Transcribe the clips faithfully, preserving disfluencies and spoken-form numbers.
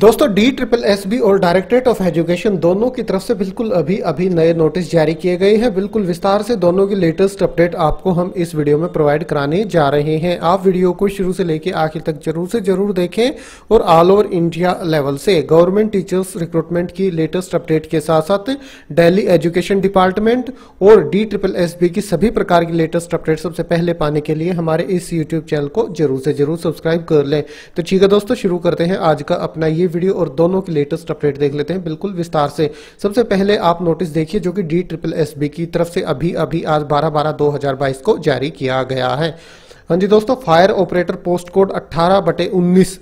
दोस्तों D triple S B और Directorate of Education दोनों की तरफ से बिल्कुल अभी अभी नए नोटिस जारी किए गए हैं। बिल्कुल विस्तार से दोनों की लेटेस्ट अपडेट आपको हम इस वीडियो में प्रोवाइड कराने जा रहे हैं। आप वीडियो को शुरू से लेकर आखिर तक जरूर से जरूर देखें और ऑल ओवर इंडिया लेवल से गवर्नमेंट टीचर्स रिक्रूटमेंट की लेटेस्ट अपडेट के साथ साथ दिल्ली एजुकेशन डिपार्टमेंट और डी ट्रिपल एस बी की सभी प्रकार की लेटेस्ट अपडेट सबसे पहले पाने के लिए हमारे इस यूट्यूब चैनल को जरूर से जरूर सब्सक्राइब कर लें। तो ठीक है दोस्तों, शुरू करते हैं आज का अपना ये वीडियो और दोनों की लेटेस्ट अपडेट देख लेते हैं बिल्कुल विस्तार से। सबसे पहले आप नोटिस देखिए जो कि डी ट्रिपल एस बी की तरफ से अभी अभी आज बारह बारह दो हज़ार बाईस को जारी किया गया है। हाँ जी दोस्तों, फायर ऑपरेटर पोस्ट कोड अट्ठारह बटे उन्नीस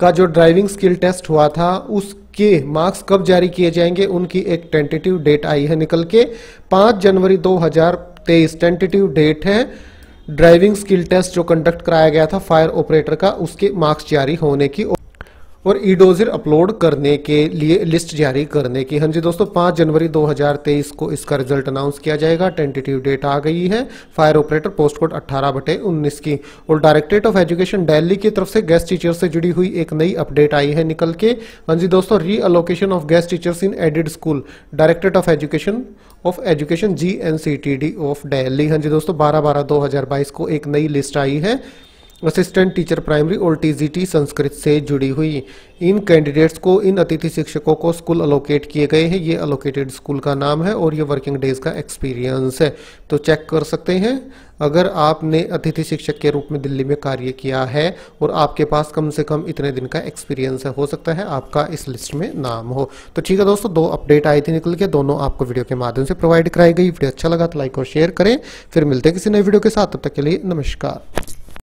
का जो ड्राइविंग स्किल टेस्ट हुआ था उसके मार्क्स कब जारी किए जाएंगे, उनकी एक टेंटेटिव डेट आई है निकल के। पाँच जनवरी दो हज़ार तेईस टेंटेटिव डेट है। ड्राइविंग स्किल टेस्ट जो कंडक्ट कराया गया था फायर ऑपरेटर का, उसके मार्क्स जारी होने की और ई डोजर अपलोड करने के लिए लिस्ट जारी करने की। हाँ जी दोस्तों, पाँच जनवरी दो हज़ार तेईस को इसका रिजल्ट अनाउंस किया जाएगा। टेंटेटिव डेट आ गई है फायर ऑपरेटर पोस्ट कोड अट्ठारह बटे उन्नीस की। और डायरेक्टरेट ऑफ एजुकेशन दिल्ली की तरफ से गेस्ट टीचर से जुड़ी हुई एक नई अपडेट आई है निकल के। हाँ जी दोस्तों, reallocation of guest teachers in aided school directorate of Education of Education G N C T D of Delhi. हाँ जी दोस्तों, बारह बारह दो हज़ार बाईस को एक नई लिस्ट आई है असिस्टेंट टीचर प्राइमरी और टीजीटी संस्कृत से जुड़ी हुई। इन कैंडिडेट्स को, इन अतिथि शिक्षकों को स्कूल अलोकेट किए गए हैं। ये अलोकेटेड स्कूल का नाम है और ये वर्किंग डेज का एक्सपीरियंस है। तो चेक कर सकते हैं, अगर आपने अतिथि शिक्षक के रूप में दिल्ली में कार्य किया है और आपके पास कम से कम इतने दिन का एक्सपीरियंस है, हो सकता है आपका इस लिस्ट में नाम हो। तो ठीक है दोस्तों, दो अपडेट आई थी निकल के, दोनों आपको वीडियो के माध्यम से प्रोवाइड कराई गई। वीडियो अच्छा लगा तो लाइक और शेयर करें। फिर मिलते हैं किसी नए वीडियो के साथ, तब तक के लिए नमस्कार।